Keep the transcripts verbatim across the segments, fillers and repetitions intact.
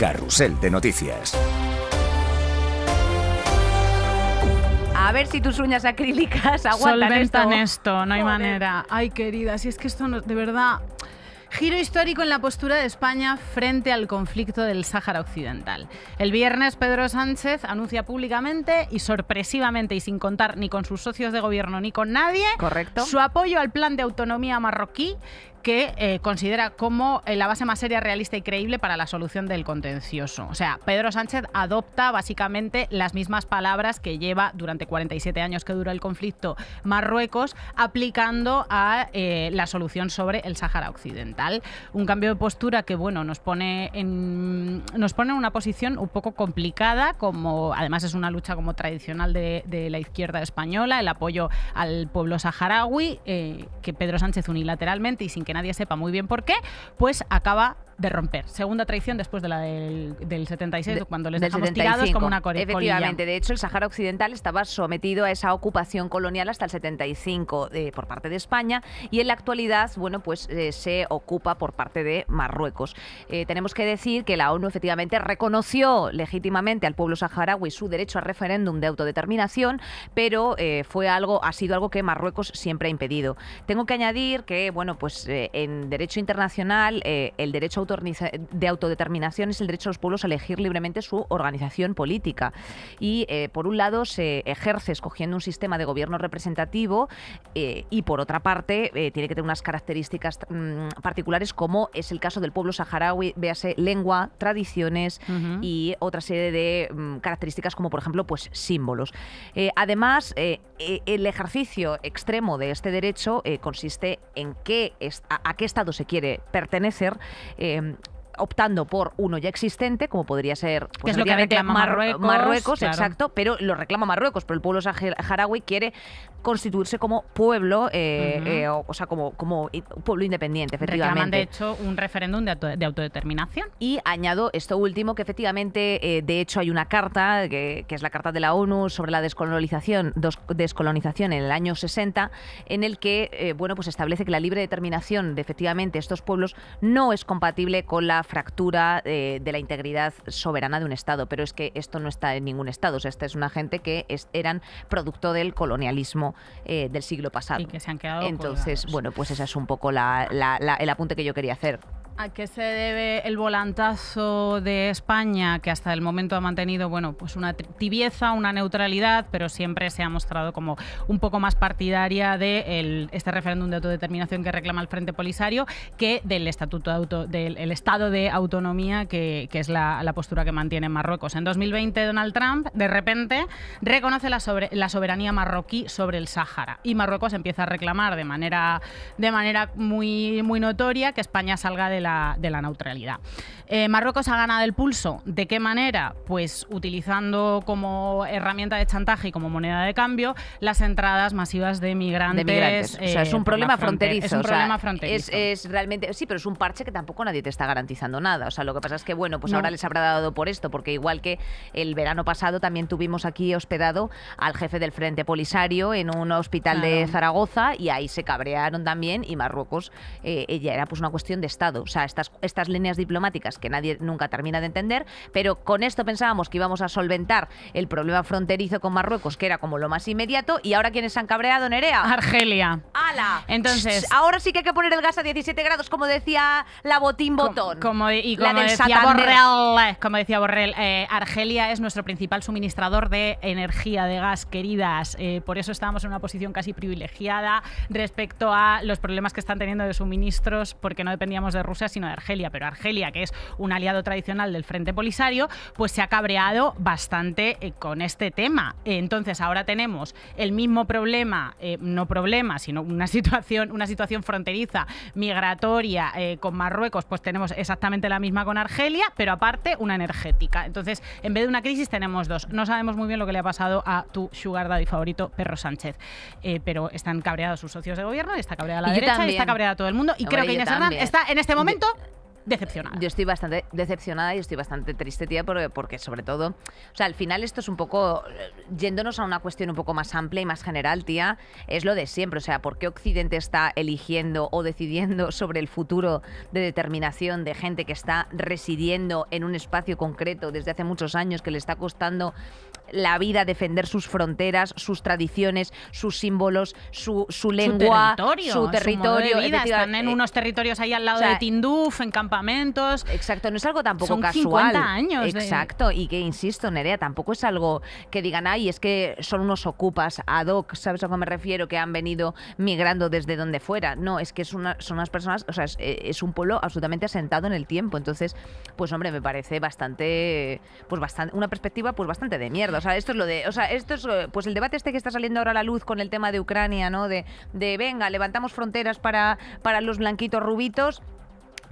Carrusel de Noticias. A ver si tus uñas acrílicas aguantan Solventan esto. esto, no hay Joder. manera. Ay, querida, si es que esto no, de verdad... Giro histórico en la postura de España frente al conflicto del Sáhara Occidental. El viernes Pedro Sánchez anuncia públicamente y sorpresivamente y sin contar ni con sus socios de gobierno ni con nadie, Correcto. su apoyo al plan de autonomía marroquí, que eh, considera como eh, la base más seria, realista y creíble para la solución del contencioso. O sea, Pedro Sánchez adopta básicamente las mismas palabras que lleva durante cuarenta y siete años que dura el conflicto Marruecos, aplicando a eh, la solución sobre el Sáhara Occidental. Un cambio de postura que, bueno, nos pone en, nos pone en una posición un poco complicada, como además es una lucha como tradicional de, de la izquierda española, el apoyo al pueblo saharaui, eh, que Pedro Sánchez unilateralmente y sin que que nadie sepa muy bien por qué, pues acaba de romper. Segunda traición después de la del, del setenta y seis, de, cuando les dejamos setenta y cinco tirados como una colilla. Efectivamente, de hecho el Sáhara Occidental estaba sometido a esa ocupación colonial hasta el setenta y cinco eh, por parte de España, y en la actualidad, bueno, pues eh, se ocupa por parte de Marruecos. Eh, tenemos que decir que la ONU efectivamente reconoció legítimamente al pueblo saharaui su derecho a referéndum de autodeterminación, pero eh, fue algo, ha sido algo que Marruecos siempre ha impedido. Tengo que añadir que, bueno, pues eh, en derecho internacional, eh, el derecho de autodeterminación es el derecho de los pueblos a elegir libremente su organización política. Y, eh, por un lado, se ejerce escogiendo un sistema de gobierno representativo eh, y, por otra parte, eh, tiene que tener unas características mmm, particulares, como es el caso del pueblo saharaui, véase lengua, tradiciones uh-huh. y otra serie de mmm, características como, por ejemplo, pues símbolos. Eh, además, eh, el ejercicio extremo de este derecho eh, consiste en que es A, a qué Estado se quiere pertenecer, eh, optando por uno ya existente, como podría ser, pues, que es lo que reclama Mar Marruecos, Marruecos claro. exacto, pero lo reclama Marruecos, pero el pueblo saharaui quiere constituirse como pueblo, eh, uh-huh. eh, o, o sea, como, como pueblo independiente, efectivamente. Reclaman, de hecho, un referéndum de, auto de autodeterminación. Y añado esto último, que efectivamente, eh, de hecho, hay una carta, que, que es la Carta de la ONU sobre la descolonización, dos, descolonización en el año sesenta, en el que, eh, bueno, pues establece que la libre determinación de, efectivamente, estos pueblos no es compatible con la fractura eh, de la integridad soberana de un Estado, pero es que esto no está en ningún Estado, o sea, esta es una gente que es, eran producto del colonialismo eh, del siglo pasado. Y que se han quedado Entonces, colgados. Bueno, pues ese es un poco la, la, la, el apunte que yo quería hacer. ¿A qué se debe el volantazo de España, que hasta el momento ha mantenido, bueno, pues una tibieza, una neutralidad, pero siempre se ha mostrado como un poco más partidaria de el, este referéndum de autodeterminación que reclama el Frente Polisario que del estatuto de auto, del el Estado de Autonomía, que, que es la, la postura que mantiene Marruecos? En dos mil veinte, Donald Trump, de repente, reconoce la, sobre, la soberanía marroquí sobre el Sáhara, y Marruecos empieza a reclamar de manera, de manera muy, muy notoria que España salga de la de la neutralidad. Eh, Marruecos ha ganado el pulso. ¿De qué manera? Pues utilizando como herramienta de chantaje y como moneda de cambio las entradas masivas de migrantes. De migrantes. Eh, o sea, es un problema fronterizo. Es un o sea, problema fronterizo. Es, es realmente, sí, pero es un parche que tampoco nadie te está garantizando nada. O sea, lo que pasa es que, bueno, pues no. ahora les habrá dado por esto, porque igual que el verano pasado también tuvimos aquí hospedado al jefe del Frente Polisario en un hospital claro. de Zaragoza, y ahí se cabrearon también, y Marruecos, eh, ella era pues una cuestión de Estado. O sea, estas, estas líneas diplomáticas que nadie nunca termina de entender, pero con esto pensábamos que íbamos a solventar el problema fronterizo con Marruecos, que era como lo más inmediato, y ahora ¿quiénes se han cabreado, Nerea? Argelia. ¡Hala! Entonces, ahora sí que hay que poner el gas a diecisiete grados, como decía la botín botón. Como, como, y como, la del decía Borrell, como decía Borrell, eh, Argelia es nuestro principal suministrador de energía, de gas, queridas. Eh, por eso estábamos en una posición casi privilegiada respecto a los problemas que están teniendo de suministros, porque no dependíamos de Rusia, sino de Argelia, pero Argelia, que es un aliado tradicional del Frente Polisario, pues se ha cabreado bastante eh, con este tema. Entonces ahora tenemos el mismo problema, eh, no problema, sino una situación, una situación fronteriza, migratoria, eh, con Marruecos, pues tenemos exactamente la misma con Argelia, pero aparte una energética. Entonces, en vez de una crisis tenemos dos. No sabemos muy bien lo que le ha pasado a tu sugar daddy favorito, Pedro Sánchez, eh, pero están cabreados sus socios de gobierno, y está cabreada la y derecha, y está cabreada todo el mundo, y bueno, creo que Inés Hernand está en este momento... decepcionada. Yo estoy bastante decepcionada y estoy bastante triste, tía, porque, porque sobre todo, o sea, al final esto es un poco, yéndonos a una cuestión un poco más amplia y más general, tía, es lo de siempre, o sea, ¿por qué Occidente está eligiendo o decidiendo sobre el futuro de determinación de gente que está residiendo en un espacio concreto desde hace muchos años, que le está costando la vida defender sus fronteras, sus tradiciones, sus símbolos, su, su lengua, su territorio, su territorio, su modo de vida. Es decir, están en eh, unos territorios ahí al lado, o sea, de Tinduf, en campamentos. Exacto, no es algo tampoco son casual. cincuenta años. Exacto, de... y que insisto, Nerea, tampoco es algo que digan, ay, es que son unos ocupas ad hoc, ¿sabes a qué me refiero? Que han venido migrando desde donde fuera. No, es que es una, son unas personas, o sea, es, es un pueblo absolutamente asentado en el tiempo. Entonces, pues hombre, me parece bastante, pues bastante, una perspectiva pues bastante de mierda. O sea, esto es lo de, o sea, esto es pues el debate este que está saliendo ahora a la luz con el tema de Ucrania, ¿no? De, de venga, levantamos fronteras para, para los blanquitos rubitos.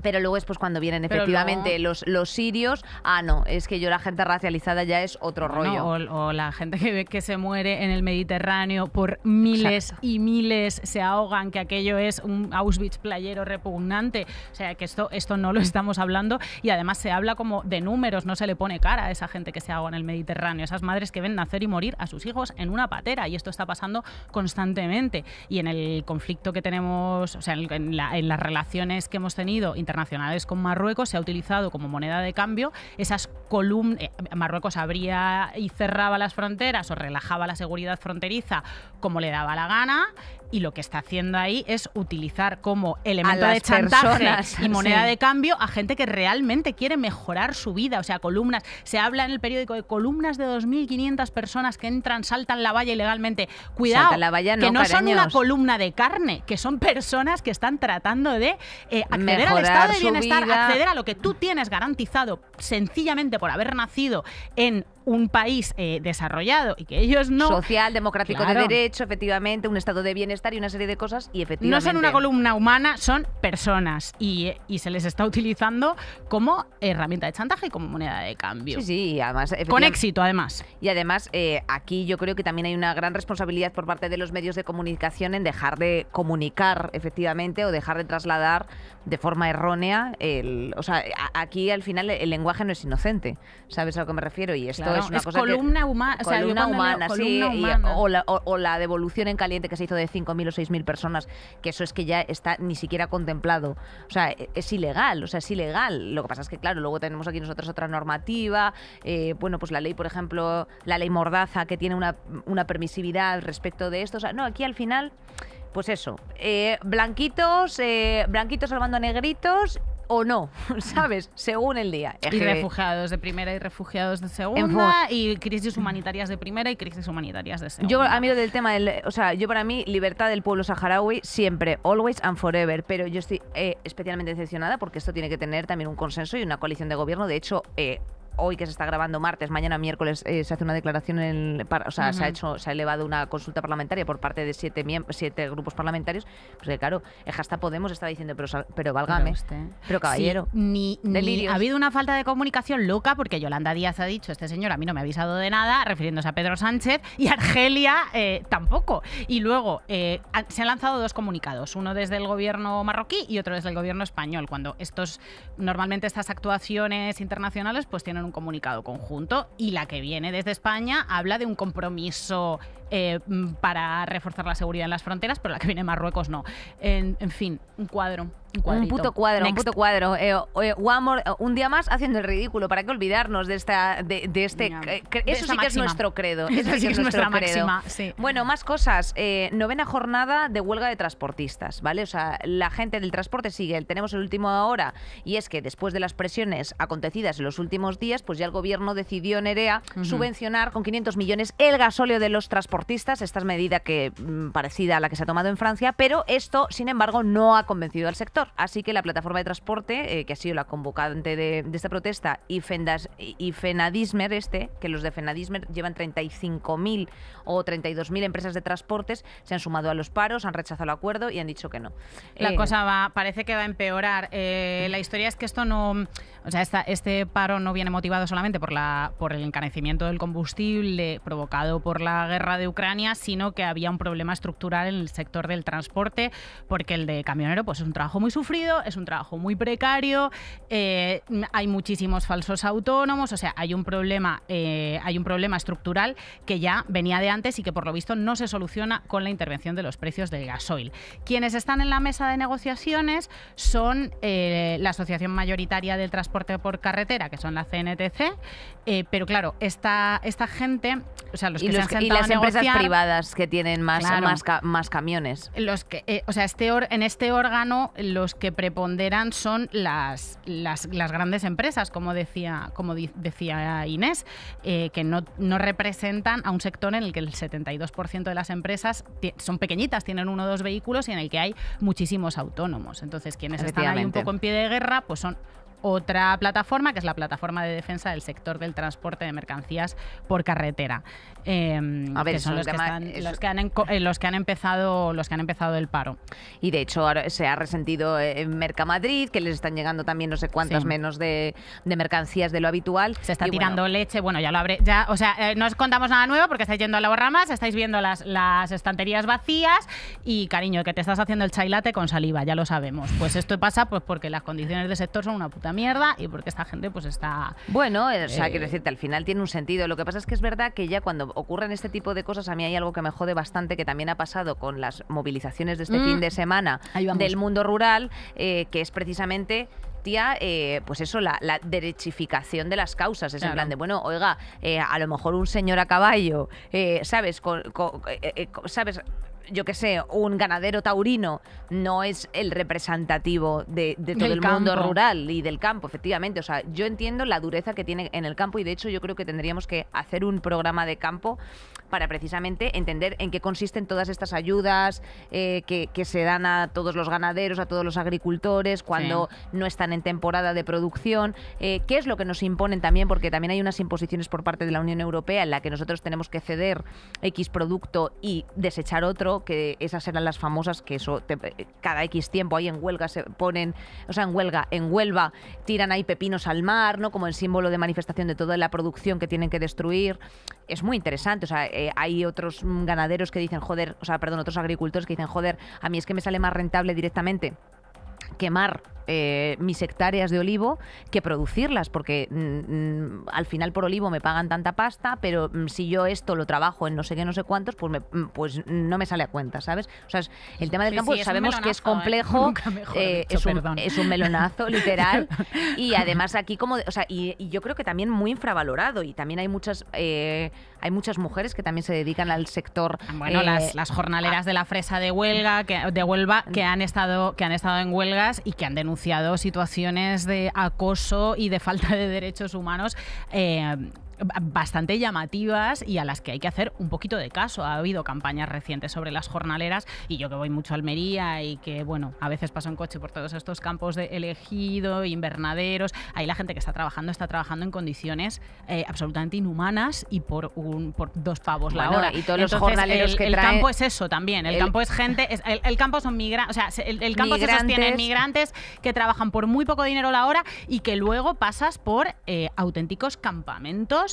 Pero luego es pues cuando vienen efectivamente no. los, los sirios. Ah, no, es que yo la gente racializada ya es otro rollo. Bueno, o, o la gente que, que se muere en el Mediterráneo por miles Exacto. y miles, se ahogan, que aquello es un Auschwitz playero repugnante. O sea, que esto, esto no lo estamos hablando y además se habla como de números, no se le pone cara a esa gente que se ahoga en el Mediterráneo, esas madres que ven nacer y morir a sus hijos en una patera, y esto está pasando constantemente. Y en el conflicto que tenemos, o sea, en, la, en las relaciones que hemos tenido internacionales con Marruecos, se ha utilizado como moneda de cambio esas columnas. Eh, Marruecos abría y cerraba las fronteras o relajaba la seguridad fronteriza como le daba la gana, y lo que está haciendo ahí es utilizar como elemento de chantaje personas, y moneda sí. de cambio a gente que realmente quiere mejorar su vida. O sea, columnas, se habla en el periódico de columnas de dos mil quinientas personas que entran, saltan la valla ilegalmente. Cuidado, la valla no, que no cariños. Son una columna de carne, que son personas que están tratando de eh, acceder mejorar. al Estado de bienestar, vida. acceder a lo que tú tienes garantizado sencillamente por haber nacido en un país eh, desarrollado y que ellos no... Social, democrático claro. de derecho, efectivamente, un estado de bienestar y una serie de cosas, y efectivamente... No son una columna humana, son personas, y, y se les está utilizando como herramienta de chantaje y como moneda de cambio. Sí, sí, además... Con éxito, además. Y además, eh, aquí yo creo que también hay una gran responsabilidad por parte de los medios de comunicación en dejar de comunicar, efectivamente, o dejar de trasladar de forma errónea el... O sea, a, aquí al final el lenguaje no es inocente, ¿sabes a lo que me refiero? Y esto... Claro. No, es, una es cosa columna, que, huma, columna o sea, humana, leo, sí, columna humana. Y, o, la, o, o la devolución en caliente que se hizo de cinco mil o seis mil personas, que eso es que ya está ni siquiera contemplado. O sea, es, es ilegal, o sea, es ilegal. Lo que pasa es que, claro, luego tenemos aquí nosotros otra normativa, eh, bueno, pues la ley, por ejemplo, la ley Mordaza, que tiene una, una permisividad respecto de esto. O sea, no, aquí al final, pues eso, eh, blanquitos, eh, blanquitos salvando a negritos... O no, ¿sabes? Según el día. Eje. Y refugiados de primera y refugiados de segunda, y crisis humanitarias de primera y crisis humanitarias de segunda. Yo, a mí lo del tema, del, o sea, yo para mí, libertad del pueblo saharaui siempre, always and forever, pero yo estoy eh, especialmente decepcionada porque esto tiene que tener también un consenso y una coalición de gobierno. De hecho, eh, hoy que se está grabando martes, mañana miércoles eh, se hace una declaración, en el, o sea, uh-huh. se ha hecho, se ha elevado una consulta parlamentaria por parte de siete, siete grupos parlamentarios, pues que claro, hasta Podemos estaba diciendo, pero, pero válgame, pero, pero caballero, sí, ni, ni ha habido una falta de comunicación loca, porque Yolanda Díaz ha dicho, este señor a mí no me ha avisado de nada, refiriéndose a Pedro Sánchez, y Argelia eh, tampoco. Y luego eh, se han lanzado dos comunicados, uno desde el gobierno marroquí y otro desde el gobierno español, cuando estos, normalmente estas actuaciones internacionales pues tienen un un comunicado conjunto, y la que viene desde España habla de un compromiso eh, para reforzar la seguridad en las fronteras, pero la que viene de Marruecos no. En, en fin, un cuadro. Un, un puto cuadro, Next. un puto cuadro. Eh, eh, one more, un día más haciendo el ridículo. ¿Para qué olvidarnos de esta de, de este? No, eh, de eso sí máxima. que es nuestro credo. Eso, eso sí que es nuestra credo. máxima. Sí. Bueno, más cosas. Eh, novena jornada de huelga de transportistas, ¿vale? O sea, la gente del transporte sigue. Tenemos el último ahora, y es que después de las presiones acontecidas en los últimos días, pues ya el gobierno decidió, Nerea, uh-huh. subvencionar con quinientos millones el gasóleo de los transportistas. Esta es medida que parecida a la que se ha tomado en Francia, pero esto, sin embargo, no ha convencido al sector. Así que la plataforma de transporte, eh, que ha sido la convocante de, de esta protesta, y, Fendas, y Fenadismer, este, que los de Fenadismer llevan treinta y cinco mil o treinta y dos mil empresas de transportes, se han sumado a los paros, han rechazado el acuerdo y han dicho que no. La eh, cosa va, parece que va a empeorar. Eh, la historia es que esto no, O sea, esta, este paro no viene motivado solamente por, la, por el encarecimiento del combustible provocado por la guerra de Ucrania, sino que había un problema estructural en el sector del transporte, porque el de camionero pues, es un trabajo muy sufrido, es un trabajo muy precario, eh, hay muchísimos falsos autónomos, o sea, hay un problema, eh, hay un problema estructural que ya venía de antes y que por lo visto no se soluciona con la intervención de los precios del gasoil. Quienes están en la mesa de negociaciones son eh, la Asociación Mayoritaria del Transporte por Carretera, que son la C N T C, eh, pero claro, esta, esta gente, o sea, los que se han sentado a negociar... Y las empresas privadas que tienen más, claro, más, ca más camiones. Los que, eh, o sea, este or en este órgano los que preponderan son las, las, las grandes empresas, como decía, como decía Inés, eh, que no, no representan a un sector en el que el setenta y dos por ciento de las empresas son pequeñitas, tienen uno o dos vehículos y en el que hay muchísimos autónomos. Entonces, quienes están ahí un poco en pie de guerra, pues son... Otra plataforma, que es la plataforma de defensa del sector del transporte de mercancías por carretera, eh, a ver, que son los que, están, es... los, que han, eh, los que han empezado los que han empezado el paro. Y de hecho ahora se ha resentido en Mercamadrid, que les están llegando también no sé cuántas sí. menos de, de mercancías de lo habitual. Se está y tirando bueno. leche, bueno, ya lo habré, ya, o sea, eh, no os contamos nada nuevo porque estáis yendo a la borramas, estáis viendo las, las estanterías vacías y, cariño, que te estás haciendo el chai latte con saliva, ya lo sabemos. Pues esto pasa pues porque las condiciones del sector son una puta mierda y porque esta gente pues está... Bueno, o sea, eh... quiero decirte, al final tiene un sentido. Lo que pasa es que es verdad que ya cuando ocurren este tipo de cosas, a mí hay algo que me jode bastante, que también ha pasado con las movilizaciones de este mm. fin de semana del mundo rural, eh, que es precisamente... Eh, pues eso, la, la derechificación de las causas, es claro. en plan de, bueno, oiga, eh, a lo mejor un señor a caballo, eh, ¿sabes? Con, con, eh, con, ¿sabes? Yo qué sé, un ganadero taurino no es el representativo de, de todo el mundo rural y del campo, efectivamente. O sea, yo entiendo la dureza que tiene en el campo y de hecho yo creo que tendríamos que hacer un programa de campo para precisamente entender en qué consisten todas estas ayudas eh, que, que se dan a todos los ganaderos, a todos los agricultores, cuando sí. no están en temporada de producción, eh, qué es lo que nos imponen también, porque también hay unas imposiciones por parte de la Unión Europea en la que nosotros tenemos que ceder X producto y desechar otro, que esas eran las famosas que eso te, cada X tiempo ahí en huelga se ponen, o sea, en huelga, en Huelva tiran ahí pepinos al mar, ¿no? Como el símbolo de manifestación de toda la producción que tienen que destruir. Es muy interesante, o sea, eh, hay otros ganaderos que dicen, joder, o sea, perdón, otros agricultores que dicen, joder, a mí es que me sale más rentable directamente quemar eh, mis hectáreas de olivo que producirlas, porque mm, al final por olivo me pagan tanta pasta, pero mm, si yo esto lo trabajo en no sé qué, no sé cuántos, pues, me, pues no me sale a cuenta, ¿sabes? O sea, es, el tema del sí, campo sí, sabemos melonazo, que es complejo, eh, eh, dicho, es, un, es un melonazo, literal, y además aquí como, o sea, y, y yo creo que también muy infravalorado, y también hay muchas... Eh, Hay muchas mujeres que también se dedican al sector. Bueno, eh, las, las jornaleras a, de la fresa de huelga, que, de Huelva, que han estado, que han estado en huelgas y que han denunciado situaciones de acoso y de falta de derechos humanos. Eh, bastante llamativas y a las que hay que hacer un poquito de caso. Ha habido campañas recientes sobre las jornaleras y yo que voy mucho a Almería y que, bueno, a veces paso en coche por todos estos campos de elegido, invernaderos, ahí la gente que está trabajando está trabajando en condiciones eh, absolutamente inhumanas y por, un, por dos pavos bueno, la hora. Y todos Entonces, los jornaleros el, que el trae... campo es eso también, el, el... campo es gente, es, el, el campo son migrantes, o sea, el, el campo migrantes. se sostiene en migrantes que trabajan por muy poco dinero la hora y que luego pasas por eh, auténticos campamentos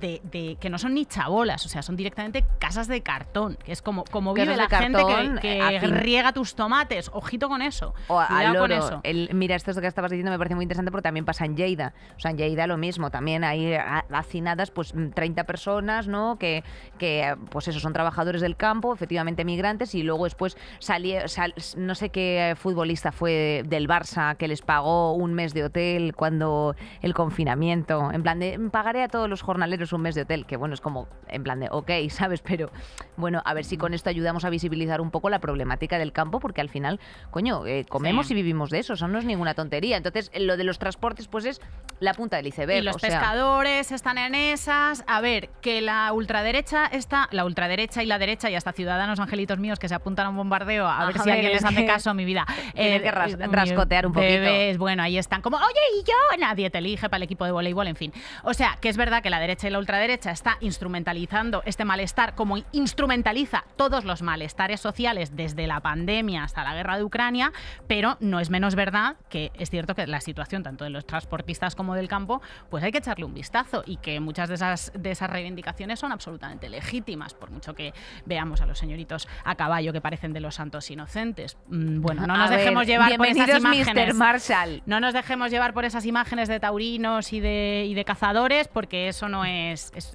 De, de, que no son ni chabolas, o sea, son directamente casas de cartón, que es como, como vive la gente que, que riega tus tomates, ojito con eso. O al con eso. El, mira, esto que estabas diciendo me parece muy interesante porque también pasa en Lleida, o sea, en Lleida lo mismo, también hay hacinadas pues treinta personas, ¿no? Que, que pues eso, son trabajadores del campo, efectivamente migrantes, y luego después salió, sal, no sé qué futbolista fue del Barça que les pagó un mes de hotel cuando el confinamiento, en plan de pagaré a todos los jornaleros un mes de hotel, que bueno, es como en plan de ok, ¿sabes? Pero bueno, a ver si con esto ayudamos a visibilizar un poco la problemática del campo, porque al final, coño, eh, comemos sí. y vivimos de eso, eso no es ninguna tontería. Entonces, lo de los transportes, pues es la punta del iceberg. Y los o sea... pescadores están en esas. A ver, que la ultraderecha está, la ultraderecha y la derecha, y hasta ciudadanos angelitos míos que se apuntan a un bombardeo, a, a ver, ver si ver, alguien les hace caso a mi vida. Tiene eh, que ras, rascotear un poquito. Bebés, bueno, ahí están como, oye, y yo, nadie te elige para el equipo de voleibol, en fin. O sea, que es verdad que la derecha y la ultraderecha está instrumentalizando este malestar, como instrumentaliza todos los malestares sociales desde la pandemia hasta la guerra de Ucrania, pero no es menos verdad que es cierto que la situación tanto de los transportistas como del campo, pues hay que echarle un vistazo, y que muchas de esas, de esas reivindicaciones son absolutamente legítimas, por mucho que veamos a los señoritos a caballo que parecen de los santos inocentes. Bueno, no nos a dejemos ver, llevar por esas imágenes. mister Marshall. No nos dejemos llevar por esas imágenes de taurinos y de, y de cazadores, porque eso no es, es...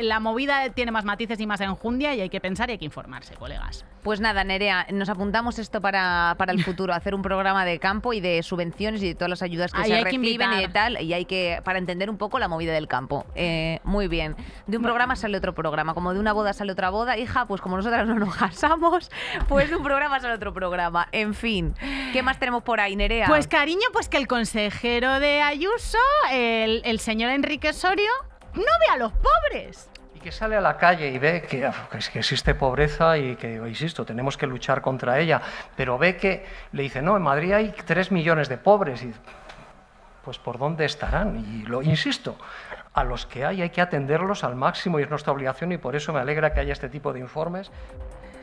La movida tiene más matices y más enjundia, y hay que pensar y hay que informarse, colegas. Pues nada, Nerea, nos apuntamos esto para, para el futuro, hacer un programa de campo y de subvenciones y de todas las ayudas que Ahí se reciben que y de tal, y hay que, para entender un poco la movida del campo. Eh, muy bien. De un bueno. programa sale otro programa, como de una boda sale otra boda, hija, pues como nosotras no nos casamos, pues de un programa sale otro programa. En fin, ¿qué más tenemos por ahí, Nerea? Pues cariño, pues que el consejero de Ayuso, el, el señor Enrique Sorio, no ve a los pobres. Y que sale a la calle y ve que, que existe pobreza y que, insisto, tenemos que luchar contra ella, pero ve que le dice, no, en Madrid hay tres millones de pobres. Y pues ¿por dónde estarán? Y lo insisto, a los que hay hay que atenderlos al máximo y es nuestra obligación, y por eso me alegra que haya este tipo de informes.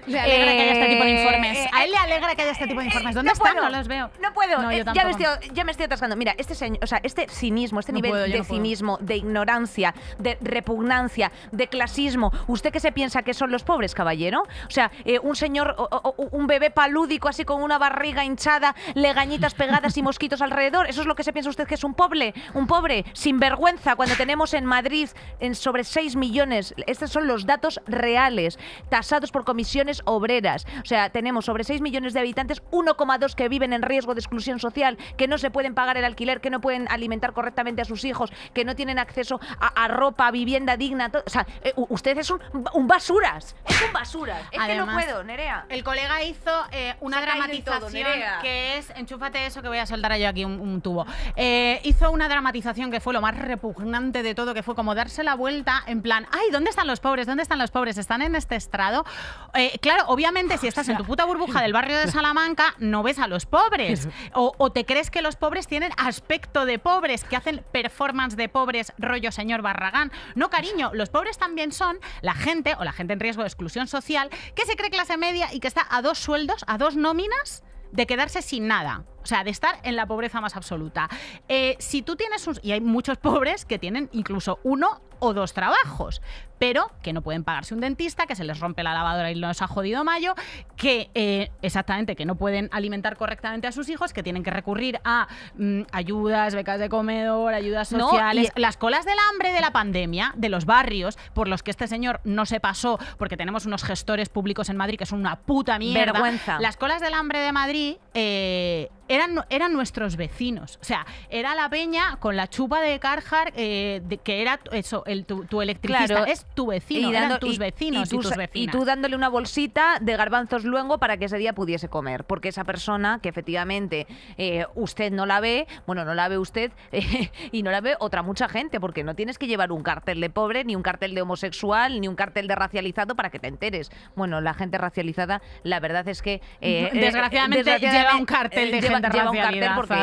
Le alegra eh, que haya este tipo de informes. Eh, a él le alegra que haya este tipo de informes. ¿Dónde no están? Puedo, no los veo. No puedo. No, yo ya, me estoy, ya me estoy atascando. Mira, este, seño, o sea, este cinismo, este no nivel puedo, de no cinismo, puedo. de ignorancia, de repugnancia, de clasismo. ¿Usted qué se piensa que son los pobres, caballero? O sea, eh, un señor, o, o, un bebé palúdico así con una barriga hinchada, legañitas pegadas y mosquitos alrededor. ¿Eso es lo que se piensa usted que es un pobre? Un pobre sinvergüenza, cuando tenemos en Madrid en sobre seis millones. Estos son los datos reales, tasados por comisiones obreras. O sea, tenemos sobre seis millones de habitantes, uno coma dos que viven en riesgo de exclusión social, que no se pueden pagar el alquiler, que no pueden alimentar correctamente a sus hijos, que no tienen acceso a, a ropa, a vivienda digna. O sea, eh, usted es un, un basuras. Es un basuras. Es Además, que no puedo, Nerea. El colega hizo eh, una dramatización todo, que es, enchúfate eso que voy a soltar yo aquí un, un tubo. Eh, hizo una dramatización que fue lo más repugnante de todo, que fue como darse la vuelta en plan, ay, ¿dónde están los pobres? ¿Dónde están los pobres? ¿Están en este estrado? Eh, Claro, obviamente si estás en tu puta burbuja del barrio de Salamanca no ves a los pobres, o, o te crees que los pobres tienen aspecto de pobres, que hacen performance de pobres rollo señor Barragán. No, cariño, los pobres también son la gente, o la gente en riesgo de exclusión social, que se cree clase media y que está a dos sueldos, a dos nóminas de quedarse sin nada. O sea, de estar en la pobreza más absoluta. Eh, si tú tienes un... Y hay muchos pobres que tienen incluso uno o dos trabajos, pero que no pueden pagarse un dentista, que se les rompe la lavadora y los ha jodido mayo, que eh, exactamente, que no pueden alimentar correctamente a sus hijos, que tienen que recurrir a mm, ayudas, becas de comedor, ayudas sociales... No, y... Las colas del hambre de la pandemia, de los barrios, por los que este señor no se pasó, porque tenemos unos gestores públicos en Madrid que son una puta mierda. Vergüenza. Las colas del hambre de Madrid... Eh, Eran, eran nuestros vecinos. O sea, era la peña con la chupa de Carhartt, eh, de, que era eso, el, tu, tu electricista. Claro, es tu vecino, y dando, eran tus vecinos y, y, y, tú, y tus vecinas. Y tú dándole una bolsita de garbanzos luengo para que ese día pudiese comer. Porque esa persona que efectivamente eh, usted no la ve, bueno, no la ve usted eh, y no la ve otra mucha gente, porque no tienes que llevar un cartel de pobre, ni un cartel de homosexual, ni un cartel de racializado para que te enteres. Bueno, la gente racializada, la verdad es que... Eh, desgraciadamente, desgraciadamente lleva un cartel de gente. Lleva un cartel porque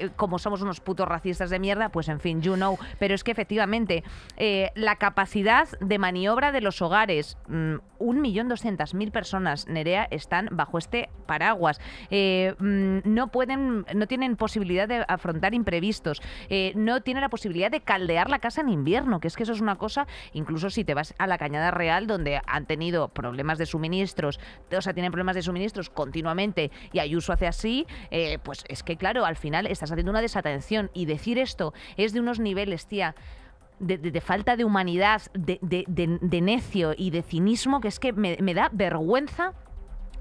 eh, como somos unos putos racistas de mierda, pues en fin, you know. Pero es que efectivamente eh, la capacidad de maniobra de los hogares, un millón doscientas mil personas, Nerea, están bajo este paraguas. Eh, no pueden, no tienen posibilidad de afrontar imprevistos, eh, no tienen la posibilidad de caldear la casa en invierno, que es que eso es una cosa, incluso si te vas a la Cañada Real, donde han tenido problemas de suministros, o sea, tienen problemas de suministros continuamente, y Ayuso hace así, eh, pues es que claro, al final estás haciendo una desatención, y decir esto es de unos niveles, tía, de, de, de falta de humanidad, de, de, de, de necio y de cinismo, que es que me, me da vergüenza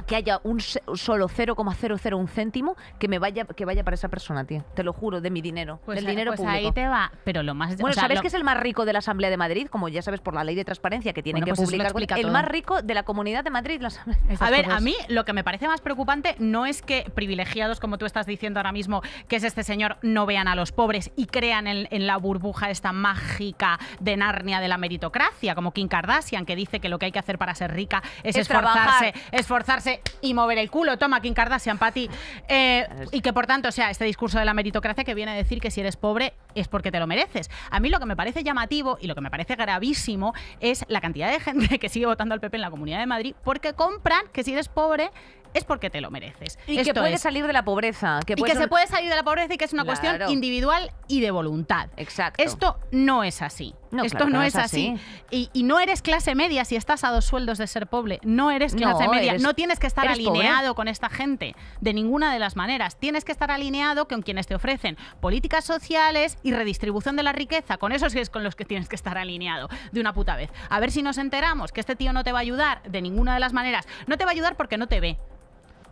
que haya un solo cero coma cero cero uno céntimo que me vaya que vaya para esa persona, tío. Te lo juro, de mi dinero, pues del a, dinero pues público. Pues ahí te va, pero lo más... Bueno, o sea, ¿sabes lo... que es el más rico de la Asamblea de Madrid? Como ya sabes, por la ley de transparencia que tienen bueno, que pues publicar. El todo. más rico de la Comunidad de Madrid. La Asamblea. A ver, cosas. a mí lo que me parece más preocupante no es que privilegiados, como tú estás diciendo ahora mismo, que es este señor, no vean a los pobres y crean en, en la burbuja esta mágica de Narnia de la meritocracia, como Kim Kardashian, que dice que lo que hay que hacer para ser rica es, es esforzarse, trabajar. esforzarse y mover el culo, toma Kim Kardashian para ti, eh, y que por tanto, o sea, este discurso de la meritocracia que viene a decir que si eres pobre es porque te lo mereces. A mí lo que me parece llamativo y lo que me parece gravísimo es la cantidad de gente que sigue votando al P P en la Comunidad de Madrid porque compran que si eres pobre es porque te lo mereces. Y Esto que puedes es. salir de la pobreza. Que y que un... se puede salir de la pobreza y que es una claro. cuestión individual y de voluntad. Exacto. Esto no es así. No, Esto claro no es así. así. Y, y no eres clase media si estás a dos sueldos de ser pobre. No eres clase no, media. Eres, no tienes que estar alineado pobre. con esta gente de ninguna de las maneras. Tienes que estar alineado con quienes te ofrecen políticas sociales y redistribución de la riqueza. Con esos es con los que tienes que estar alineado de una puta vez. A ver si nos enteramos que este tío no te va a ayudar de ninguna de las maneras. No te va a ayudar porque no te ve.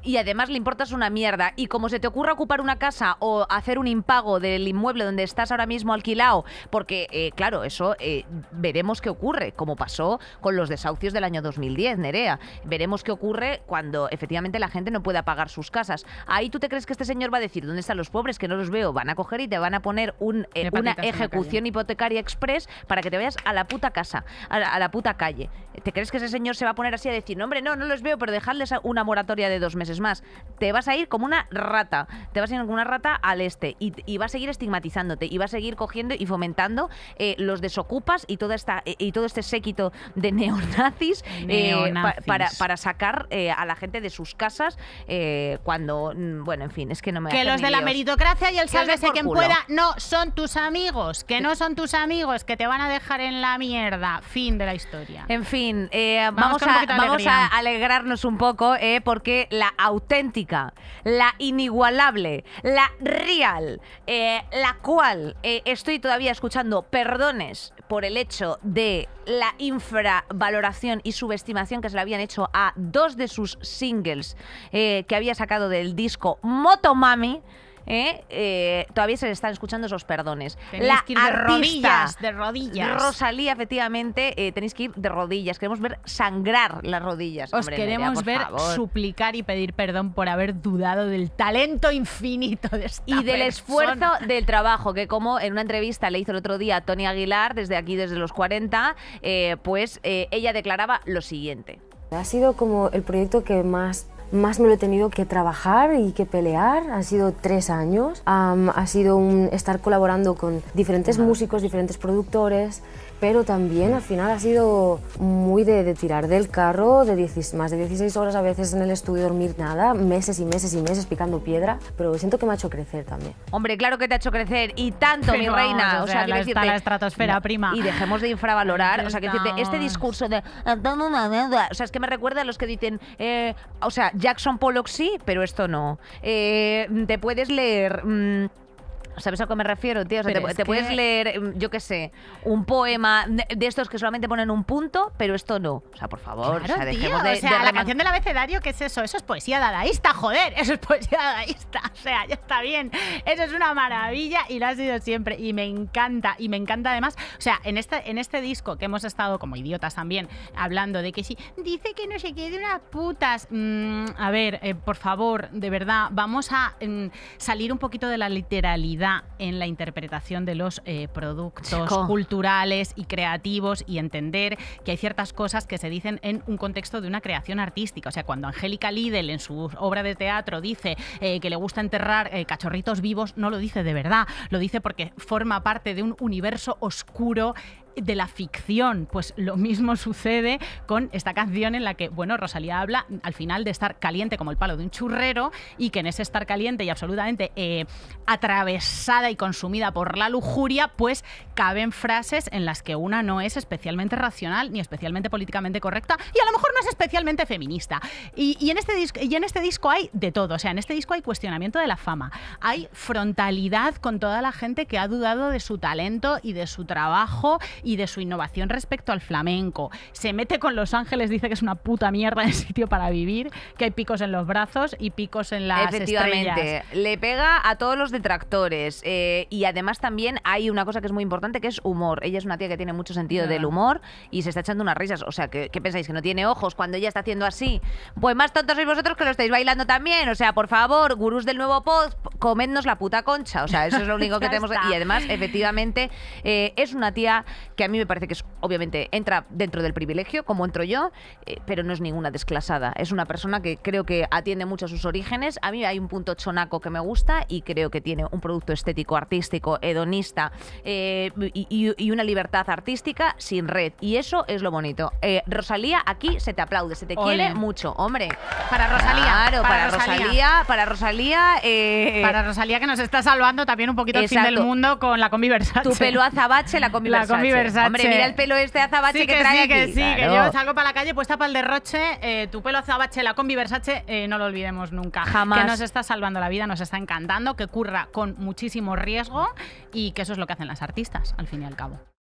Y además le importas una mierda. Y como se te ocurra ocupar una casa o hacer un impago del inmueble donde estás ahora mismo alquilado, porque, eh, claro, eso eh, veremos qué ocurre, como pasó con los desahucios del año dos mil diez, Nerea. Veremos qué ocurre cuando efectivamente la gente no pueda pagar sus casas. Ahí tú te crees que este señor va a decir, ¿dónde están los pobres? Que no los veo. Van a coger y te van a poner un, eh, una ejecución hipotecaria express para que te vayas a la puta casa, a la, a la puta calle. ¿Te crees que ese señor se va a poner así a decir, no, hombre, no, no los veo, pero dejadles una moratoria de dos meses? Es más, te vas a ir como una rata, te vas a ir como una rata al este y, y va a seguir estigmatizándote y va a seguir cogiendo y fomentando eh, los desocupas y toda esta eh, y todo este séquito de neonazis, neonazis. Eh, pa, para, para sacar eh, a la gente de sus casas eh, cuando, bueno, en fin, es que no me que los de la meritocracia y el sálvese quien pueda no son tus amigos, que no son tus amigos, que te van a dejar en la mierda, fin de la historia. En fin, eh, vamos, vamos, a, vamos a alegrarnos un poco eh, porque la auténtica, la inigualable, la real, eh, la cual eh, estoy todavía escuchando perdones por el hecho de la infravaloración y subestimación que se le habían hecho a dos de sus singles eh, que había sacado del disco Motomami. Eh, eh, todavía se le están escuchando esos perdones. Tenéis la que ir de rodillas, de rodillas. Rosalía, efectivamente, eh, tenéis que ir de rodillas. Queremos ver sangrar las rodillas. Os Hombre, queremos Nerea, ver favor. suplicar y pedir perdón por haber dudado del talento infinito de esta y del persona. esfuerzo del trabajo, que como en una entrevista le hizo el otro día a Toni Aguilar, desde aquí, desde los cuarenta, eh, pues eh, ella declaraba lo siguiente. Ha sido como el proyecto que más... Más me lo he tenido que trabajar y que pelear, han sido tres años, um, ha sido un estar colaborando con diferentes músicos, diferentes productores, pero también al final ha sido muy de, de tirar del carro, de diez, más de dieciséis horas a veces en el estudio, dormir nada, meses y meses y meses picando piedra, pero siento que me ha hecho crecer también. Hombre, claro que te ha hecho crecer y tanto, pero mi reina. O sea, o sea la, decirte, la estratosfera, no, prima. Y dejemos de infravalorar, no, o sea, que decirte, este discurso de... O sea, es que me recuerda a los que dicen, eh, o sea, Jackson Pollock sí, pero esto no. Eh, te puedes leer... Mmm, ¿Sabes a qué me refiero, tío? O sea, te, te que... puedes leer, yo qué sé, un poema de, de estos que solamente ponen un punto, pero esto no. O sea, por favor, claro, o sea, dejemos tío, de... O sea, de, de la, la canción del abecedario, ¿qué es eso? Eso es poesía dadaísta, joder, eso es poesía dadaísta. O sea, ya está bien. Eso es una maravilla y lo ha sido siempre. Y me encanta, y me encanta además. O sea, en este, en este disco que hemos estado como idiotas también, hablando de que sí, dice que no se quede unas putas. Mm, a ver, eh, por favor, de verdad, vamos a mm, salir un poquito de la literalidad en la interpretación de los eh, productos Chico. culturales y creativos y entender que hay ciertas cosas que se dicen en un contexto de una creación artística. O sea, cuando Angélica Liddel en su obra de teatro dice eh, que le gusta enterrar eh, cachorritos vivos, no lo dice de verdad, lo dice porque forma parte de un universo oscuro de la ficción. Pues lo mismo sucede con esta canción en la que, bueno, Rosalía habla al final de estar caliente como el palo de un churrero y que en ese estar caliente y absolutamente eh, atravesada y consumida por la lujuria, pues caben frases en las que una no es especialmente racional ni especialmente políticamente correcta y a lo mejor no es especialmente feminista. Y, y, en, este disco, y en este disco hay de todo. O sea, en este disco hay cuestionamiento de la fama, hay frontalidad con toda la gente que ha dudado de su talento y de su trabajo y de su innovación respecto al flamenco. Se mete con Los Ángeles, dice que es una puta mierda de sitio para vivir, que hay picos en los brazos y picos en las Efectivamente, estrellas. Le pega a todos los detractores. Eh, y además también hay una cosa que es muy importante, que es humor. Ella es una tía que tiene mucho sentido claro. del humor y se está echando unas risas. O sea, ¿qué, qué pensáis? ¿Que no tiene ojos cuando ella está haciendo así? Pues más tontos sois vosotros que lo estáis bailando también. O sea, por favor, gurús del nuevo pod, comednos la puta concha. O sea, eso es lo único que tenemos. Está. Y además, efectivamente, eh, es una tía... que a mí me parece que es obviamente entra dentro del privilegio, como entro yo, eh, pero no es ninguna desclasada. Es una persona que creo que atiende mucho a sus orígenes. A mí hay un punto chonaco que me gusta y creo que tiene un producto estético, artístico, hedonista eh, y, y una libertad artística sin red. Y eso es lo bonito. Eh, Rosalía, aquí se te aplaude, se te Ole. quiere mucho, hombre. Para Rosalía. Claro, para, para Rosalía. Rosalía. Para Rosalía. Eh, para Rosalía, que nos está salvando también un poquito exacto. el fin del mundo con la combi Versace. Tu pelo azabache, la combi Versace. La combi Versace. Hombre, mira el pelo este azabache sí que, que trae sí, que aquí. Sí, claro. Que yo salgo para la calle puesta para el derroche, eh, tu pelo azabache, la combi Versace, eh, no lo olvidemos nunca. Jamás. Que nos está salvando la vida, nos está encantando, que curra con muchísimo riesgo y que eso es lo que hacen las artistas, al fin y al cabo.